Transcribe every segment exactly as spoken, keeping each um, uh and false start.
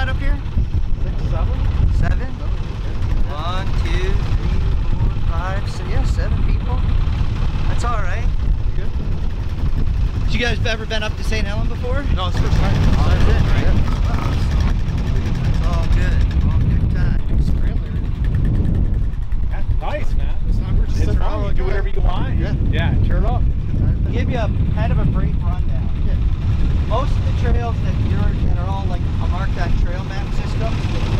got up here? Six, seven. Seven? One, two, three, four, five, six. Yeah, seven people. That's all right. Good. Did you guys ever been up to Saint Helen before? No, it's good. Oh, that's it, right? Yeah. Wow. It's all good. All good time. It's really that's nice, man. It's not worth it. It's wrong. You do whatever you want. Yeah. Yeah, turn it off. I'll give you a kind of a brief rundown. Yeah. Most of the trails that you're that are all like a marked on trail map system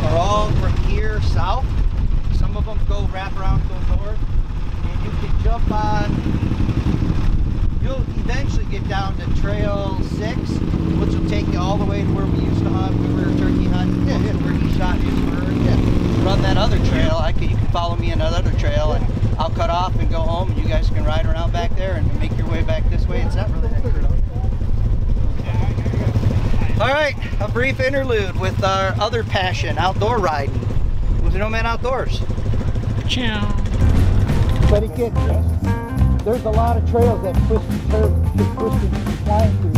are all from here south. Some of them go wrap around, go north, and you can jump on. You'll eventually get down to Trail Six, which will take you all the way to where we used to hunt. We were turkey hunting, yeah, yeah. where he shot his bird. Yeah. Run that other trail. I could, you can follow me on another trail, and I'll cut off and go home, and you guys can ride around back there and make your way back this way. It's not really that good. All right, a brief interlude with our other passion, outdoor riding, with Nomad Outdoors. Ciao. But it gets, there's a lot of trails that twist and turn, twist and climb through.